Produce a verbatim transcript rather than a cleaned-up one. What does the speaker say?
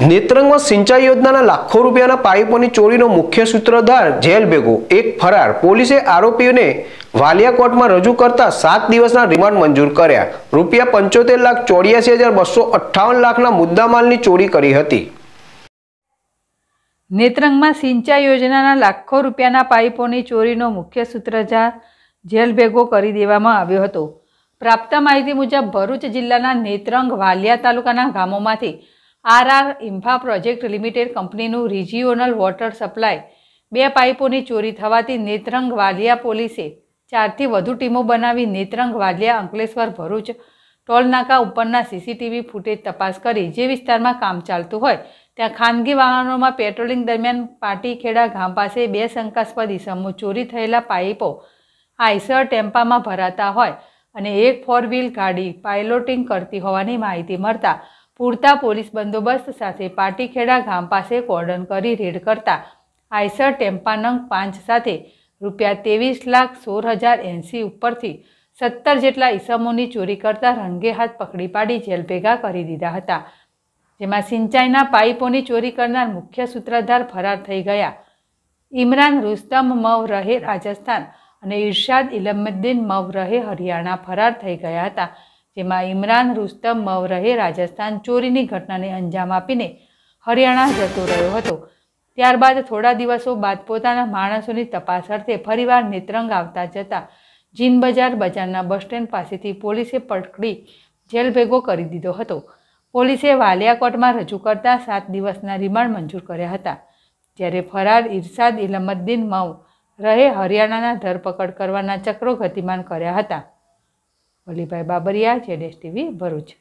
नेत्रंग में सिंचाई योजना लाखों रूपिया पाइपों की चोरी नो मुख्य सूत्रधार जेल भेगो, एक फरार। पुलिस आरोपी ने वालिया कोर्ट में रजू करता सात दिवस रिमांड मंजूर कर्या। रूपिया पंचोतेर लाख चौरासी हजार बसो अठावन लाख मुद्दामाल की चोरी करी हती। नेत्रंग में सिंचाई योजना लाखों रूपिया पाइपों की चोरी नो मुख्य सूत्रधार जेल भेगो करी देवामां आव्यो हतो। प्राप्त माहिती मुजब भरूच जिल्लाना नेत्रंग वालिया तालुकाना गामोमांथी आर आर इम्फा प्रोजेक्ट लिमिटेड कंपनीनुं रिजियोनल वोटर सप्लाय बे पाइपोनी चोरी थवाथी नेत्रंग वालिया पोलीसे चारथी वधु टीमो बनावी नेत्रंग वालिया अंकलेश्वर भरूच टोलनाका उपरना सीसीटीवी फूटेज तपास करी जे विस्तारमां काम चालतुं होय त्यां खानगी वाहनोमां पेट्रोलिंग दरमियान पाटीखेड़ा गाम पासे बे शंकास्पद इसमो चोरी थयेला पाइपो आयसर टेम्पामां भराता होय अने एक फोर व्हील गाड़ी पायलोटिंग करती होवानी माहिती मळता पूरता पोलीस बंदोबस्त साथे पाटीखेड़ा गाम पासे कोर्डन करी रेड करता आयसर टेम्पानंग पांच साथे रूपिया तेवीस लाख सोल हज़ार एंसी उपरथी सत्तर जेटला ईसमोनी चोरी करता रंगे हाथ पकड़ी पाड़ी जेल भेगा करी दीधा हता। जेमां सिंचाईना पाइपोनी चोरी करनार मुख्य सूत्रधार फरार थई गया। इमरान रुस्तम मव रहे राजस्थान અને ઇરશાદ ઇલમુદ્દીન મવરહે હરિયાણા ફરાર થઈ ગયા હતા। જેમાં ઇમરાન રુસ્તમ મવરહે રાજસ્થાન ચોરીની ઘટનાને અંજામ આપીને હરિયાણા જતો રહ્યો હતો। ત્યારબાદ થોડા દિવસો બાદ પોતાના માણસોની તપાસ અર્થે ફરીવાર નેત્રંગ આવતા જતા જીન બજાર બજારના બસ સ્ટેન્ડ પાસેથી પોલીસે પકડી જેલ ભેગો કરી દીધો હતો। પોલીસે વાલિયા કોર્ટમાં રજૂ કરતા સાત દિવસના રિમાન્ડ મંજૂર કર્યા હતા। જ્યારે ફરાર ઇરશાદ ઇલમુદ્દીન મવ रहे हरियाणाना धरपकड़ करवाना चक्रो गतिमान कर्या हता। वलीभाई बाबरिया, जेडेस टीवी, भरूच।